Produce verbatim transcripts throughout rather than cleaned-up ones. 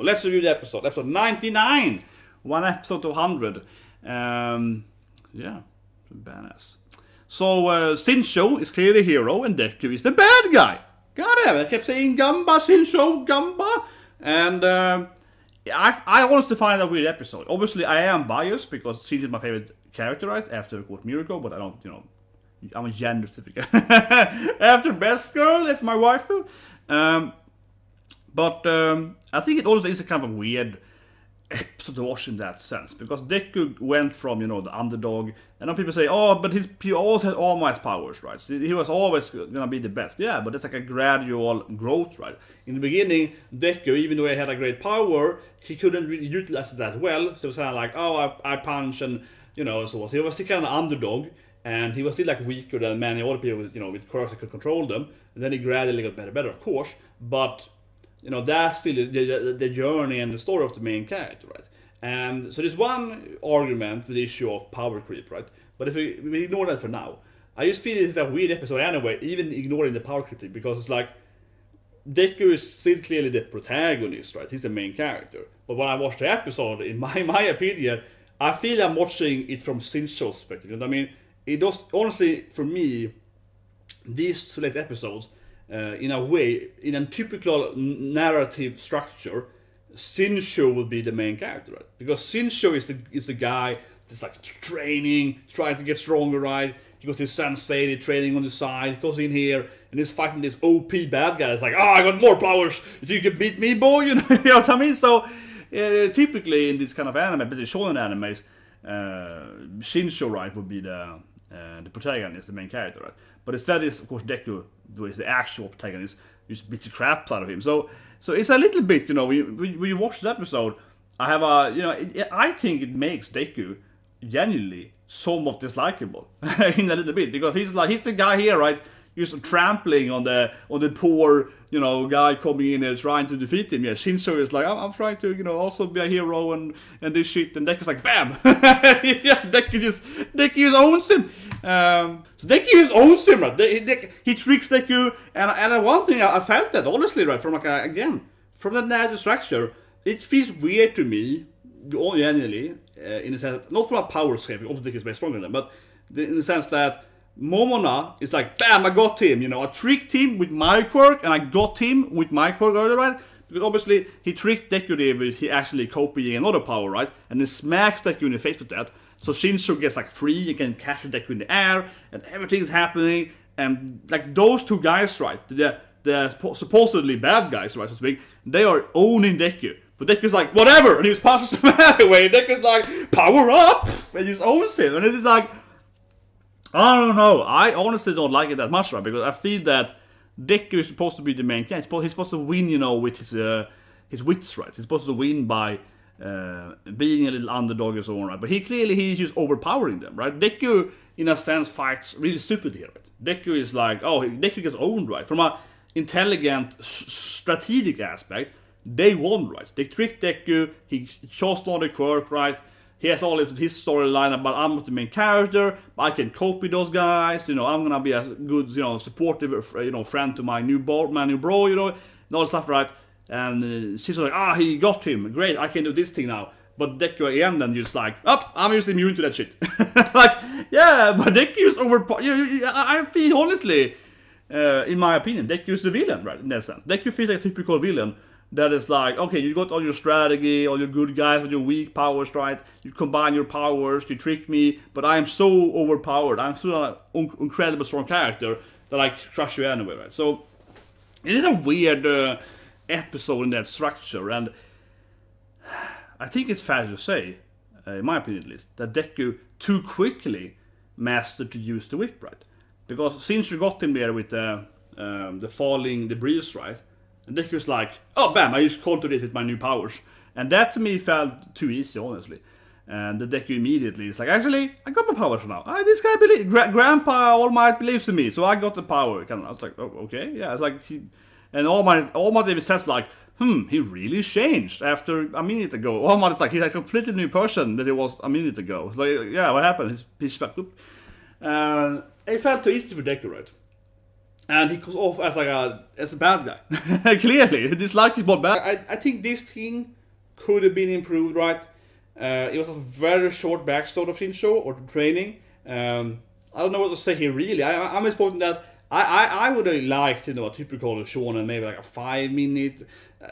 Let's review the episode. Episode ninety-nine. One episode to one hundred. Um, yeah, badass. So, uh, Shinso is clearly the hero and Deku is the bad guy. God damn it, I kept saying Gamba, Shinso, Gamba. And uh, I, I honestly find that weird episode. Obviously, I am biased because Shinso is my favorite character, right? After, of course, Miracle, but I don't, you know, I'm a gender certificate. After Best Girl, that's my waifu. Um, but um, I think it also is a kind of a weird episode to watch in that sense, because Deku went from, you know, the underdog, and now people say, oh, but he's, he always had All Might's powers, right? He was always gonna be the best. Yeah, but it's like a gradual growth, right? In the beginning, Deku, even though he had a great power, he couldn't really utilize it that well, so it was kind of like, oh, I, I punch, and, you know, so he was still kind of an underdog, and he was still, like, weaker than many other people, with, you know, with curse that could control them, and then he gradually got better, better, of course, but you know, that's still the, the, the journey and the story of the main character, right? And so there's one argument for the issue of power creep, right? But if we, we ignore that for now, I just feel it's a weird episode anyway, even ignoring the power creep thing, because it's like, Deku is still clearly the protagonist, right? He's the main character. But when I watch the episode, in my my opinion, I feel I'm watching it from Shinso's perspective. You know what I mean? It does, honestly, for me, these two late episodes, Uh, in a way, in a typical narrative structure, Shinso will be the main character, right? Because Shinso is the is the guy that's like training, trying to get stronger, right? He goes to his sensei, he's training on the side, he goes in here, and he's fighting this O P bad guy that's like, ah, oh, I got more powers, you can beat me, boy, you know, you know what I mean? So, uh, typically in this kind of anime, but in shonen animes, uh, Shinso, right, would be the, uh, the protagonist, the main character, right? But instead is, of course, Deku, who is the actual protagonist, you just beat the crap out of him. So, so it's a little bit, you know, when you, when you watch the episode, I have a, you know, it, I think it makes Deku genuinely somewhat dislikable in a little bit, because he's like, he's the guy here, right, just trampling on the on the poor, you know, guy coming in and trying to defeat him. Yeah, Shinso is like, I'm, I'm trying to, you know, also be a hero and and this shit, and Deku's like, bam, yeah, Deku just Deku just owns him. Um, so Deku just owns him, right? De De he tricks Deku, and and one thing I, I felt that honestly, right, from like a, again from that narrative structure, it feels weird to me, only annually, uh, in the sense not from a power scale, because obviously Deku is way stronger than, but the, in the sense that Momona is like, bam, I got him, you know, I tricked him with my quirk, and I got him with my quirk earlier, right? Because obviously, he tricked Deku there with he actually copying another power, right? And then smacks Deku in the face with that. So Shinso gets like free, and can catch Deku in the air, and everything's happening, and like those two guys, right, the, the supposedly bad guys, right, so to speak, they are owning Deku. But Deku's like, whatever, and he just punches him anyway, and Deku's like, power up, and he just owns him, and it's like, I don't know. I honestly don't like it that much, right? Because I feel that Deku is supposed to be the main character. He's supposed to win, you know, with his uh, his wits, right? He's supposed to win by uh, being a little underdog and so on, right? But he clearly he's just overpowering them, right? Deku, in a sense, fights really stupid here, right? Deku is like, oh, Deku gets owned, right? From an intelligent, strategic aspect, they won, right? They tricked Deku. He chose not a quirk, right? He has all his, his storyline about I'm not the main character, but I can copy those guys, you know, I'm gonna be a good, you know, supportive, you know, friend to my new, board, my new bro, you know, and all that stuff, right? And uh, she's like, ah, he got him, great, I can do this thing now. But Deku again then just like, oh, I'm just immune to that shit. Like, yeah, but Deku's over, you know, I feel honestly, uh, in my opinion, Deku's the villain, right, in that sense. Deku feels like a typical villain. That is like, okay, you got all your strategy, all your good guys with your weak powers, right? You combine your powers, you trick me, but I am so overpowered. I'm so an un incredible strong character that I crush you anyway, right? So, it is a weird uh, episode in that structure, and I think it's fair to say, uh, in my opinion at least, that Deku too quickly mastered to use the whip, right? Because since you got him there with the, um, the falling debris, right? And Deku's like, oh, bam, I just countered it with my new powers. And that to me felt too easy, honestly. And the Deku immediately is like, actually, I got my powers now. I, this guy believes, Gra Grandpa All Might believes in me, so I got the power. Kind of, I was like, oh, okay, yeah. It's like, he, and All Might, All Might even says like, hmm, he really changed after a minute ago. All Might is like, he's a completely new person that he was a minute ago. It's like, yeah, what happened? He's, he's like, uh, it felt too easy for Deku, right? and he comes off as like a as a bad guy. Clearly, this like is not bad. I I think this thing could have been improved, right? Uh, it was a very short backstory of Shinso or training. Um, I don't know what to say here really. I, I'm expecting that. I, I, I would have liked, you know, a typical shonen, maybe like a five minute. Uh,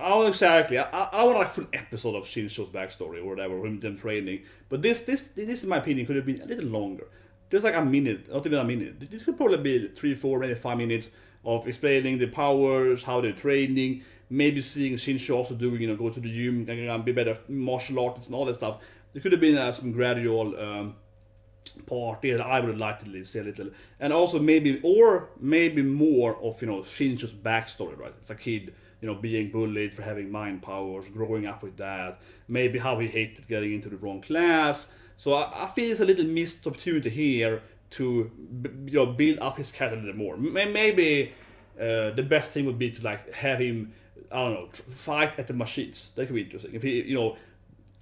I don't know exactly. I, I would like a full episode of Shinso's backstory or whatever, him them training. But this, this, this, in my opinion, could have been a little longer. Just like a minute, not even a minute. This could probably be three, four, maybe five minutes of explaining the powers, how they're training. Maybe seeing Shinso also doing, you know, go to the gym and be better martial artists and all that stuff. There could have been uh, some gradual. Um, Party that I would like to see a little, and also maybe or maybe more of, you know, Shinso's backstory, right? It's a kid, you know, being bullied for having mind powers, growing up with that, maybe how he hated getting into the wrong class. So I, I feel it's a little missed opportunity here to, you know, build up his character a little more. Maybe uh, the best thing would be to like have him, I don't know, fight at the machines. That could be interesting if he, you know.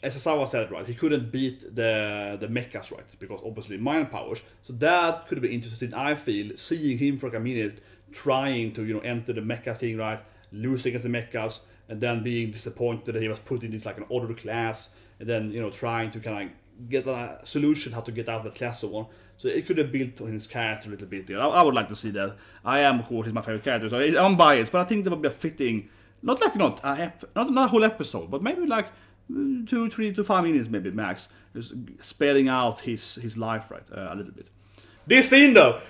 As Asawa said, right, he couldn't beat the the mechas, right, because obviously mind powers. So that could be interesting, I feel, seeing him for like a minute trying to, you know, enter the mecha thing, right, losing against the mechas, and then being disappointed that he was put in this like an ordered class, and then, you know, trying to kind of get a solution how to get out of the class, so on. So it could have built on his character a little bit. I, I would like to see that. I am, of course, he's my favorite character, so I'm biased, but I think that would be a fitting, not like not a, not, not a whole episode, but maybe like two, three to five minutes maybe max, just sparing out his his life, right, uh, a little bit. This scene though,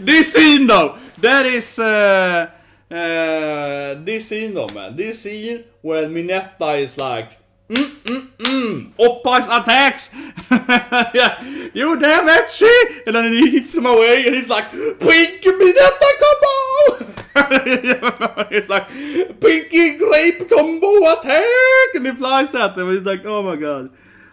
this scene though, that is uh, uh, this scene though, man. This scene where Mineta is like, mm, mm, mm, Oppa's attacks, yeah, you damn it, she, and then he hits him away, and he's like, Pinky Mineta combo. It's like pinky grape combo attack, and he flies at him. He's like, oh my god,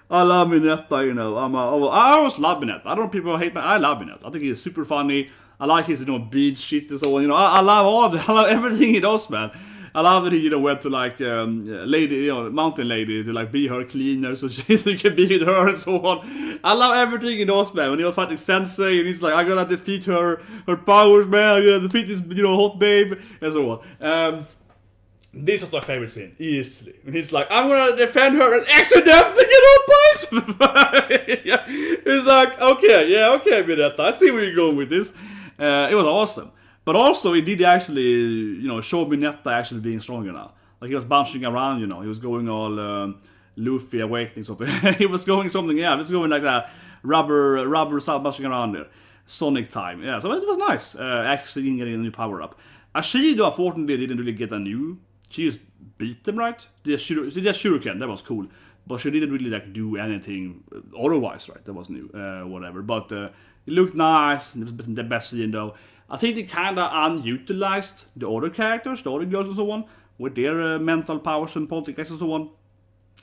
I love Mineta, you know. I'm a, I always love Mineta. I don't know, people hate me. I love Mineta. I think he's super funny. I like his, you know, bead shit and so on. You know, I, I love all of it. I love everything he does, man. I love that he, you know, went to like um, lady, you know, mountain lady to like be her cleaner, so she can be with her and so on. I love everything he knows, man. When he was fighting Sensei, and he's like, "I gotta defeat her, her powers, man. I gotta defeat this, you know, hot babe," and so on. Um, this is my favorite scene, easily. When he's like, "I'm gonna defend her," and accidentally get her poison. Yeah. He's like, "Okay, yeah, okay, Mineta, I see where you're going with this." Uh, it was awesome. But also, it did actually, you know, show Mineta actually being stronger now. Like, he was bouncing around, you know, he was going all um, Luffy awakening something. He was going something, yeah, just going like that rubber, rubber stuff bouncing around there. Sonic time, yeah, so it was nice, uh, actually getting a new power-up. Ashido, unfortunately, didn't really get a new, she just beat them, right? She just Shuriken, that was cool. But she didn't really, like, do anything otherwise, right? That was new, uh, whatever. But uh, it looked nice, it was the best scene, though. I think they kind of unutilized the other characters, the other girls and so on, with their uh, mental powers and politics and so on.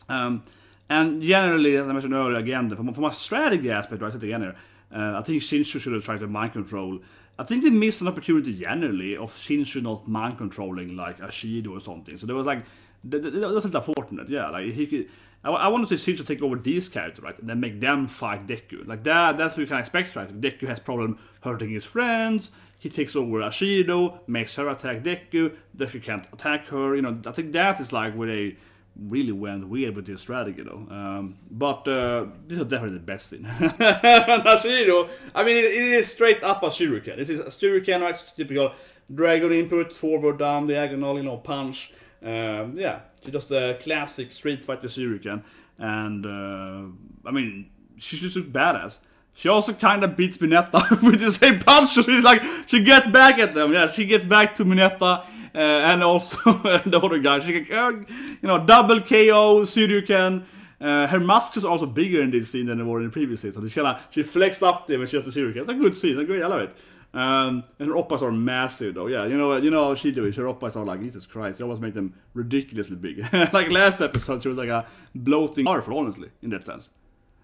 Um, and generally, as I mentioned earlier, again, from, from a strategy aspect, right, again here, uh, I think Shinso should have tried to mind control. I think they missed an opportunity generally of Shinso not mind controlling like Ashido or something. So there was like, that, that, that wasn't unfortunate, yeah. Like he could, I, I want to see Shinso take over these characters, right, and then make them fight Deku. Like that, that's what you can expect, right? Deku has problem hurting his friends. He takes over Ashido, makes her attack Deku, Deku can't attack her, you know, I think that is like where they really went weird with this strategy though. Um, but uh, this is definitely the best thing. Ashido, I mean, it, it is straight up a Shuriken. This is a Shuriken, right, typical dragon input, forward, down, diagonal, you know, punch. Um, yeah, just a classic Street Fighter Shuriken. And uh, I mean, she just looks badass. She also kind of beats Mineta with the same punch. She's like, she gets back at them. Yeah, she gets back to Mineta uh, and also the other guy. She can, uh, you know, double K O Shoryuken. Uh, her muscles is also bigger in this scene than they were in the previous scene. So she kind of she flexed up there when she has the Shoryuken. It's a good scene. It's great. I love it. Um, and her oppas are massive though. Yeah, you know, you know how she do it. Her oppas are like, Jesus Christ. They always make them ridiculously big. Like last episode, she was like a bloating powerful, honestly, in that sense.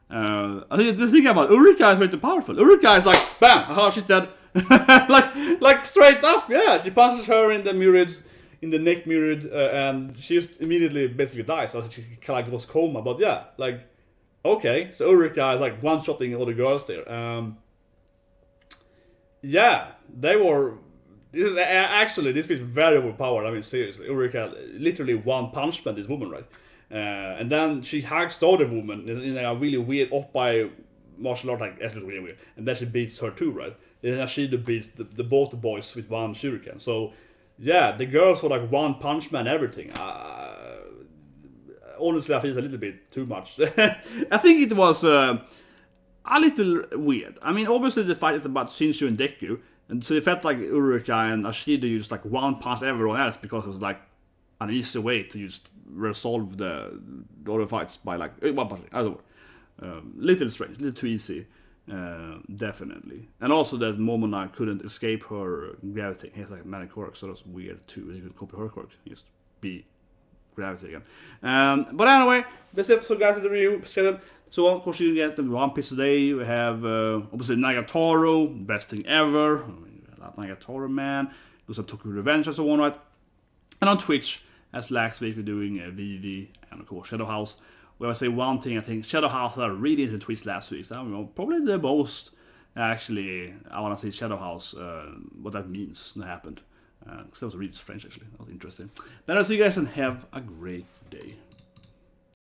Uh, I think the thing about Uraraka is way too powerful. Uraraka is like, bam, aha, she's dead. like, like straight up, yeah. She punches her in the murids, in the neck murid, uh, and she just immediately basically dies. So she kind of goes coma. But yeah, like, okay. So Uraraka is like one-shotting all the girls there. Um, Yeah, they were. This is, actually, this is very overpowered. I mean, seriously, Uraraka literally one punch man this woman, right? Uh, and then she hugs the other woman in, in a really weird off-by martial art, like, that's really weird. And then she beats her too, right? And then Ashido beats the, the both the boys with one shuriken. So, yeah, the girls were like one punch man everything. Uh, honestly, I think it's a little bit too much. I think it was uh, a little weird. I mean, obviously the fight is about Shinso and Deku. And so it felt like Uraraka and Ashido used like one punch everyone else because it was like an easy way to just resolve the, the other fights by like one punch. I don't know. Um, little strange, little too easy, uh, definitely. And also that Momona couldn't escape her gravity. He's like manic quirk, so that's weird too. He could copy her quirk, just be gravity again. Um, but anyway, this episode, guys, is the review. So of course you get the One Piece today. We have uh, obviously Nagatoro, best thing ever. I mean, that Nagatoro man. Because I took revenge and so on, right? And on Twitch, as last week, we're doing uh, V V and of course Shadow House. Where I say one thing, I think Shadow House I really into tweets last week. So I don't know, probably the most actually. I want to say Shadow House, uh, what that means that happened. Uh, that was really strange actually. That was interesting. But I'll see you guys and have a great day.